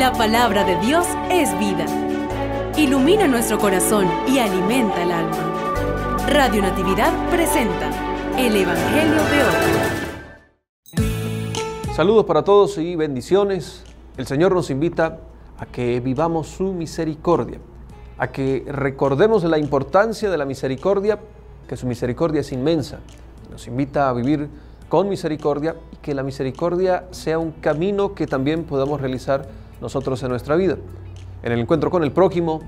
La palabra de Dios es vida. Ilumina nuestro corazón y alimenta el alma. Radio Natividad presenta el Evangelio de hoy. Saludos para todos y bendiciones. El Señor nos invita a que vivamos su misericordia, a que recordemos la importancia de la misericordia, que su misericordia es inmensa. Nos invita a vivir con misericordia y que la misericordia sea un camino que también podamos realizar nosotros en nuestra vida. En el encuentro con el prójimo,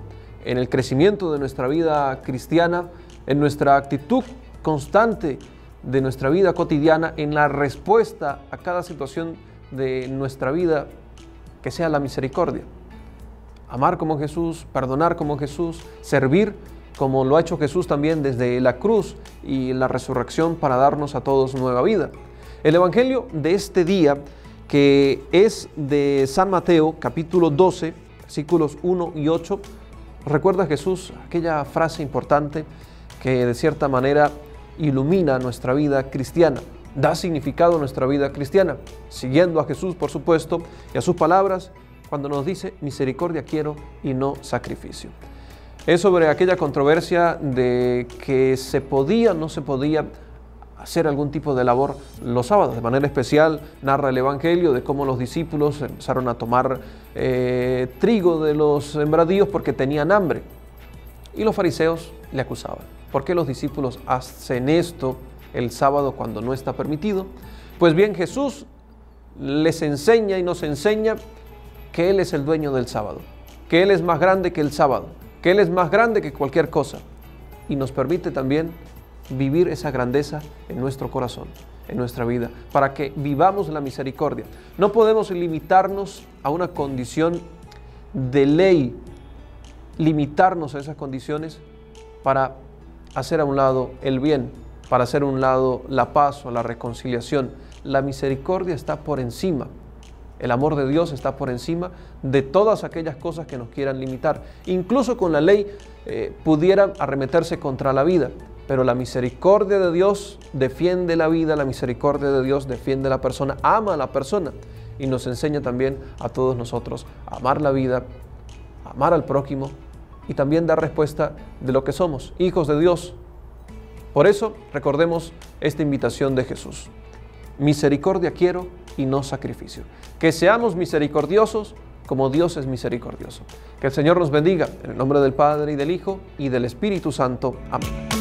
en el crecimiento de nuestra vida cristiana, en nuestra actitud constante de nuestra vida cotidiana, en la respuesta a cada situación de nuestra vida, que sea la misericordia. Amar como Jesús, perdonar como Jesús, servir como lo ha hecho Jesús también desde la cruz y la resurrección para darnos a todos nueva vida. El Evangelio de este día, que es de San Mateo, capítulo 12, versículos 1 y 8, recuerda a Jesús aquella frase importante que de cierta manera ilumina nuestra vida cristiana, da significado a nuestra vida cristiana, siguiendo a Jesús, por supuesto, y a sus palabras cuando nos dice: misericordia quiero y no sacrificio. Es sobre aquella controversia de que se podía o no se podía hacer algún tipo de labor los sábados. De manera especial narra el Evangelio de cómo los discípulos empezaron a tomar trigo de los sembradíos porque tenían hambre. Y los fariseos le acusaban: ¿por qué los discípulos hacen esto el sábado cuando no está permitido? Pues bien, Jesús les enseña y nos enseña que Él es el dueño del sábado, que Él es más grande que el sábado, que Él es más grande que cualquier cosa, y nos permite también vivir esa grandeza en nuestro corazón, en nuestra vida, para que vivamos la misericordia. No podemos limitarnos a una condición de ley, limitarnos a esas condiciones para hacer a un lado el bien, para hacer a un lado la paz o la reconciliación. La misericordia está por encima. El amor de Dios está por encima de todas aquellas cosas que nos quieran limitar. Incluso con la ley pudieran arremeterse contra la vida, pero la misericordia de Dios defiende la vida, la misericordia de Dios defiende a la persona, ama a la persona y nos enseña también a todos nosotros a amar la vida, a amar al prójimo y también dar respuesta de lo que somos, hijos de Dios. Por eso recordemos esta invitación de Jesús. Misericordia quiero y no sacrificio. Que seamos misericordiosos como Dios es misericordioso. Que el Señor nos bendiga. En el nombre del Padre, y del Hijo, y del Espíritu Santo. Amén.